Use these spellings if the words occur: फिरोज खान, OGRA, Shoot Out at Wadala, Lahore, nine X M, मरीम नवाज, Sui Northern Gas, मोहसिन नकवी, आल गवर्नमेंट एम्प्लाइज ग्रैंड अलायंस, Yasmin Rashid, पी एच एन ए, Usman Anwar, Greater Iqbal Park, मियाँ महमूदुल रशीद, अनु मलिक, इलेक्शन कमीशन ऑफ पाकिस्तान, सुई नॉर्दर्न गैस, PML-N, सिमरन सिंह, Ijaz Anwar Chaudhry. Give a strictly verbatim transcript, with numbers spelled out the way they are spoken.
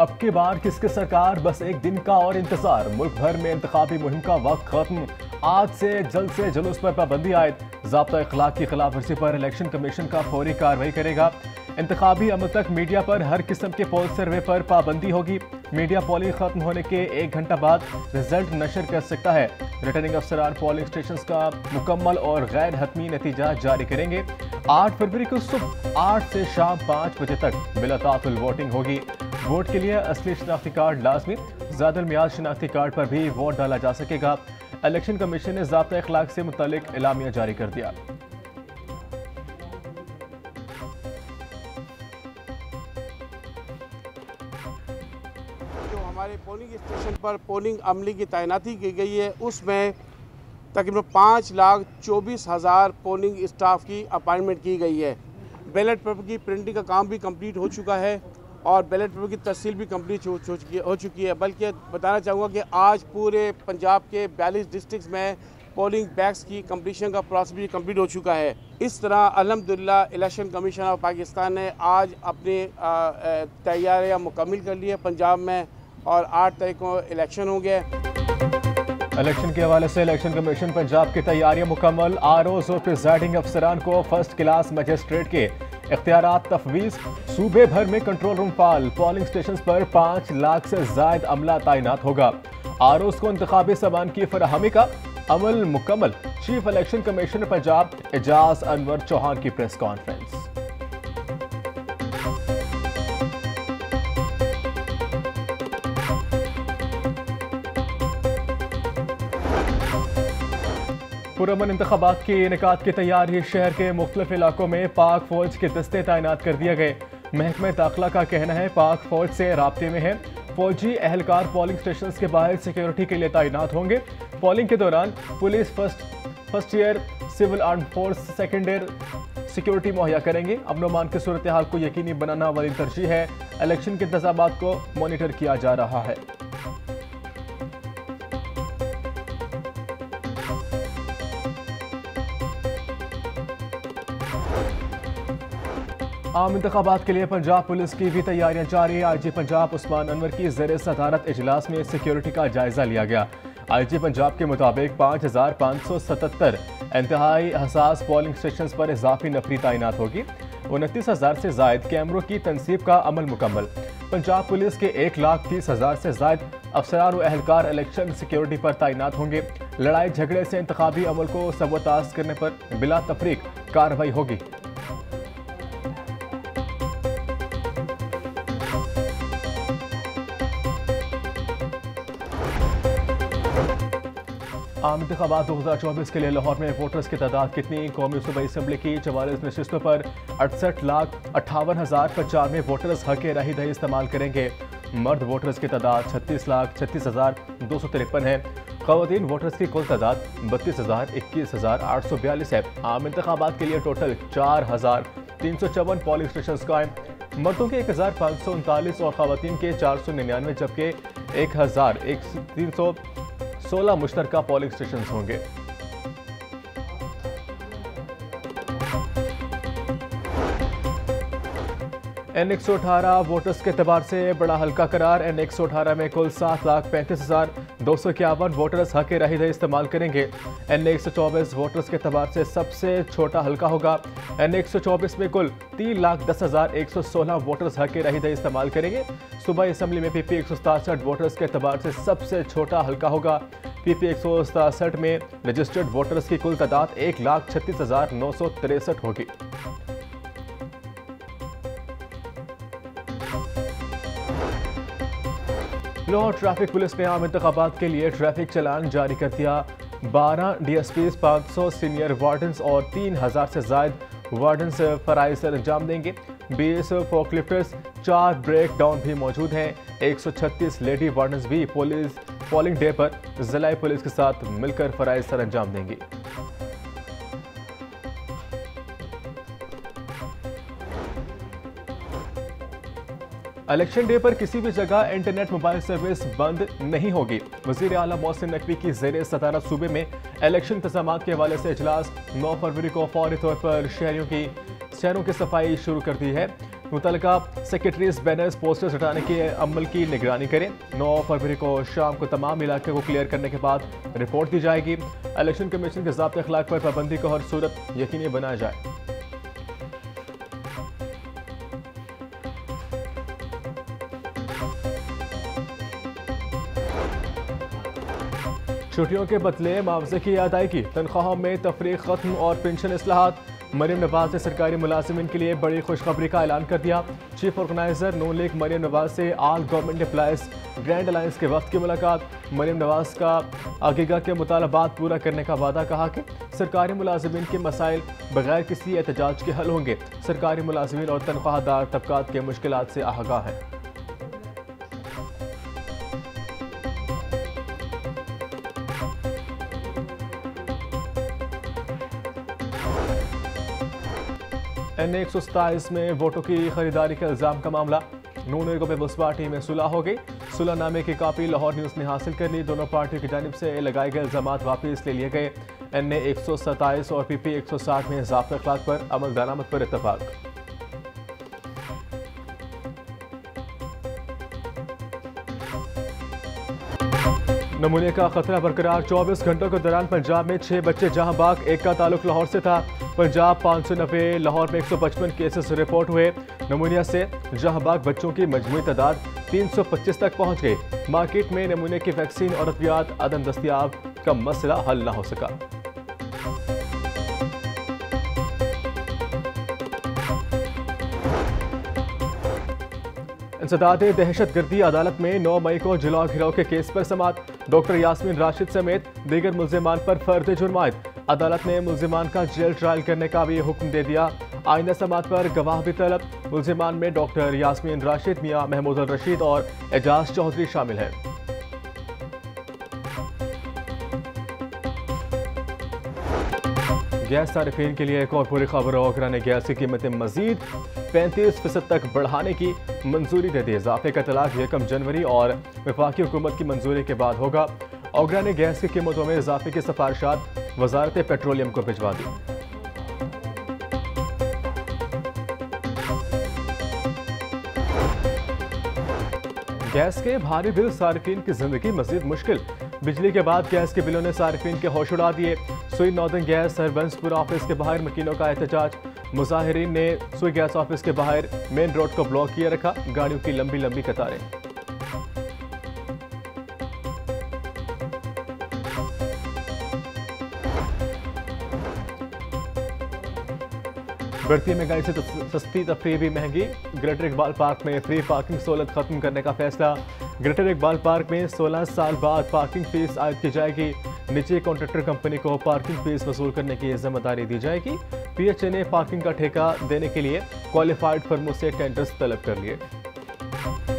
अब की बार किसके सरकार, बस एक दिन का और इंतजार। मुल्क भर में इंतखाबी मुहिम का वक्त खत्म। आज से जल्द से जल्द उस पर पाबंदी आयद। ज़ाब्ता इखलाक की खिलाफवर्जी पर इलेक्शन कमीशन का फौरी कार्रवाई करेगा। इंतखाबी अमल तक मीडिया पर हर किस्म के पोल सर्वे पर पाबंदी होगी। मीडिया पोलिंग खत्म होने के एक घंटा बाद रिजल्ट नशर कर सकता है। रिटर्निंग अफसरान पोलिंग स्टेशन का मुकम्मल और गैर हतमी नतीजा जारी करेंगे। आठ फरवरी को सुबह आठ से शाम पाँच बजे तक बिला तातुल वोटिंग होगी। वोट के लिए असली शनाख्ती कार्ड लाजमी, ज़्यादा मियाद शनाख्ती कार्ड पर भी वोट डाला जा सकेगा। इलेक्शन कमीशन ने ज़ाब्ता इखलाक से मुतालिक इलामिया जारी कर दिया। हमारे पोलिंग स्टेशन पर पोलिंग अमले की तैनाती की गई है, उसमें तकरीबन पाँच लाख चौबीस हज़ार पोलिंग स्टाफ की अपॉइंटमेंट की गई है। बैलेट पेपर की प्रिंटिंग का काम भी कंप्लीट हो चुका है और बैलेट पेपर की तस्सील भी कंप्लीट हो, हो चुकी है। बल्कि बताना चाहूँगा कि आज पूरे पंजाब के बयालीस डिस्ट्रिक्स में पोलिंग बैग्स की कंप्लीशन का प्रोसेस भी कंप्लीट हो चुका है। इस तरह अल्हम्दुलिल्लाह इलेक्शन कमीशन ऑफ पाकिस्तान ने आज अपनी तैयारियाँ मुकम्मल कर ली है पंजाब में और आठ तारीख को इलेक्शन होंगे। इलेक्शन के हवाले से इलेक्शन कमीशन पंजाब की तैयारियां मुकम्मल। आरओज़ और प्रिजाइडिंग अफसरान को फर्स्ट क्लास मजिस्ट्रेट के इख्तियारात तफवीज़। सूबे भर में कंट्रोल रूम फाल। पोलिंग स्टेशन पर पाँच लाख से ज़ायद अमला तैनात होगा। आरओज़ को इंतखाबी सामान की फराहमी का अमल मुकम्मल। Chief election commissioner Punjab Ijaz Anwar Chauhan की प्रेस कॉन्फ्रेंस। पुरअमन इंतखाबात के इनेकाद की तैयारी। शहर के मुख्तलिफ इलाकों में पाक फौज के दस्ते तैनात कर दिए गए। महकमा दाखिला का कहना है पाक फौज से राब्ते में है। फौजी एहलकार पोलिंग स्टेशन के बाहर सिक्योरिटी के लिए तैनात होंगे। पोलिंग के दौरान police first first year civil arm force second year security मुहैया करेंगे। अमनोमान की सूरत हाल को यकीनी बनाना वाली तरजीह है। इलेक्शन के इंतजामात को मॉनिटर किया जा रहा है। आम इंतखाबात के लिए पंजाब पुलिस की भी तैयारियां जारी। आई जी पंजाब उस्मान अनवर की ज़ेरे सदारत इजलास में सिक्योरिटी का जायजा लिया गया। आई जी पंजाब के मुताबिक पाँच हज़ार पाँच सौ सतहत्तर इंतहाई हसास पोलिंग स्टेशन पर इजाफी नफरी तैनात होगी। उनतीस हज़ार से जायद कैमरों की तनसीब का अमल मुकम्मल। पंजाब पुलिस के एक लाख तीस हज़ार से जायद अफसरान और एहलकार इलेक्शन सिक्योरिटी पर तैनात होंगे। लड़ाई झगड़े से इंतखाबी अमल को सबोताज करने पर बिला तफरीक कार्रवाई होगी। आम इंतखाबात दो हज़ार चौबीस के लिए लाहौर में वोटर्स की तादाद कितनी? कौमी सूबाई असम्बली की चवालीस नशस्तों पर अड़सठ लाख अट्ठावन हज़ार पचानवे वोटर्स हक राही दही इस्तेमाल करेंगे। मर्द वोटर्स की तादाद छत्तीस लाख छत्तीस हज़ार दो सौ तिरपन है। खवातीन वोटर्स की कुल तादाद बत्तीस हज़ार इक्कीस हज़ार आठ सौ बयालीस है। आम इंतखाबात के लिए टोटल चार हज़ार तीन सौ चौवन पोलिंग स्टेशन कायम। मर्दों के एक हज़ार पाँच सौ उनतालीस और खवातीन के चार सौ निन्यानवे जबकि एक हज़ार एक तीन सौ सोलह मुश्तरका पोलिंग स्टेशन होंगे। एन एक सौ अठारह वोटर्स के अतबार से बड़ा हल्का करार। एन एक सौ अठारह में कुल सात लाख पैंतीस हज़ार दो सौ इक्यावन वोटर्स हक राही दही इस्तेमाल करेंगे। एन एक सौ चौबीस वोटर्स के अतबार से सबसे छोटा हल्का होगा। एन एक सौ चौबीस में कुल तीन लाख दस हज़ार एक सौ सोलह वोटर्स हक राही दही इस्तेमाल करेंगे। सूबाई असम्बली में पी पी एक सौ सतासठ वोटर्स के अतबार से सबसे छोटा हल्का होगा। पी पी एक सौ सतासठ में रजिस्टर्ड वोटर्स की कुल तादाद एक लाख छत्तीस हज़ार नौ सौ तिरसठ होगी। लाहौर ट्रैफिक पुलिस ने आम इंतखाबात के लिए ट्रैफिक चलान जारी कर दिया। बारह डी एस पीज, पाँच सौ सीनियर वार्डन्स और तीन हज़ार से जायद वार्डन्स फराइज अंजाम देंगे। बीस फोकलिफ्टर्स, चार ब्रेक डाउन भी मौजूद हैं। एक सौ छत्तीस लेडी वार्डन्स भी पुलिस पोलिंग डे पर जिला पुलिस के साथ मिलकर फराइज सर अंजाम देंगे। इलेक्शन डे पर किसी भी जगह इंटरनेट मोबाइल सर्विस बंद नहीं होगी। वज़ीर आला मोहसिन नकवी की ज़ेरे सदारत सूबे में इलेक्शन इंतजाम के हवाले से इजलास। नौ फरवरी को फौरी तौर पर शहरों की शहरों की सफाई शुरू कर दी है। मुतलका सेक्रेटरीज बैनर्स पोस्टर्स हटाने के अमल की निगरानी करें। नौ फरवरी को शाम को तमाम इलाके को क्लियर करने के बाद रिपोर्ट दी जाएगी। इलेक्शन कमीशन के ज़ाब्ते अखलाक पर पाबंदी को हर सूरत यकीनी बनाया जाए। छुट्टियों के बदले मुआवजे की अदायगी, तनख्वाहों में तफरीक खत्म और पेंशन इस्लाहात। मरीम नवाज ने सरकारी मुलाजिमिन के लिए बड़ी खुशखबरी का ऐलान कर दिया। Chief organiser Noon league मरीम नवाज से आल गवर्नमेंट एम्प्लाइज ग्रैंड अलायंस के वक्त की मुलाकात। मरीम नवाज का आगेगा के मुतालबात पूरा करने का वादा। कहा कि सरकारी मुलाजिमिन के मसाइल बगैर किसी एहतजाज के हल होंगे। सरकारी मुलाजिमिन और तनख्वाहदार तबकात के मुश्किलात से आगाह है। एन ए एक सौ सताईस में वोटों की खरीदारी का इल्ज़ाम का मामला। नून लीग में बसपा टीम में सुलह हो गई। सुलहनामे की कापी लाहौर न्यूज़ ने हासिल कर ली। दोनों पार्टियों की जानिब से लगाए गए इल्ज़ाम वापस ले लिए गए। एन ए एक सौ सताईस और पी पी एक सौ साठ में ज़ाब्ता अख़लाक़ पर अमल दरामद पर इत्तफ़ाक़। नमूने का खतरा बरकरार। चौबीस घंटों के दौरान पंजाब में छह बच्चे जहां बाग, एक का ताल्लुक लाहौर से था। पंजाब पाँच सौ नब्बे, लाहौर में एक सौ पचपन केसेस रिपोर्ट हुए। नमूनिया से जहां बाग बच्चों की मजमूई तादाद तीन सौ पच्चीस तक पहुंच गई। मार्केट में नमूने की वैक्सीन और अद्वियात अदम दस्तियाब का मसला हल न हो सका। इंसदादे दहशत गर्दी अदालत में नौ मई को जिला घिराव के केस पर समात। डॉक्टर यास्मीन राशिद समेत दीगर मुलजमान पर फर्द जुर्मायत। अदालत ने मुलजमान का जेल ट्रायल करने का भी हुक्म दे दिया। आइंदा समात पर गवाह भी तलब। मुलजमान में डॉक्टर यास्मीन राशिद, मियाँ महमूदुल रशीद और एजाज चौधरी शामिल हैं। गैस सार्फिन के लिए एक और पूरी खबर। ओगरा ने गैस की कीमतें मजीद पैंतीस फीसद तक बढ़ाने की मंजूरी दे दी। इजाफे का तलाक यकम जनवरी और वफाकी हुकूमत की मंजूरी के बाद होगा। ओगरा ने गैस की कीमतों में इजाफे की सिफारिशात वजारत पेट्रोलियम को भिजवा दी। गैस के भारी बिल सार्फिन की जिंदगी मजीद मुश्किल। बिजली के बाद गैस के बिलों ने सार्फिन के होश उड़ा दिए। सुई नॉर्दर्न गैस सरबंसपुरा ऑफिस के बाहर मकीनों का एहतजाज। मुजाहिरीन ने सुई गैस ऑफिस के बाहर मेन रोड को ब्लॉक किए रखा। गाड़ियों की लंबी लंबी कतारें। बढ़ती महंगाई से सस्ती तफरी भी महंगी। ग्रेटर इकबाल पार्क में फ्री पार्किंग सहूलत खत्म करने का फैसला। ग्रेटर इकबाल पार्क में सोलह साल बाद पार्किंग फीस आयद की जाएगी। निजी कॉन्ट्रैक्टर कंपनी को पार्किंग फीस वसूल करने की जिम्मेदारी दी जाएगी। पी एच एन ए parking का ठेका देने के लिए क्वालिफाइड फर्मों से टेंडर्स तलब कर लिए।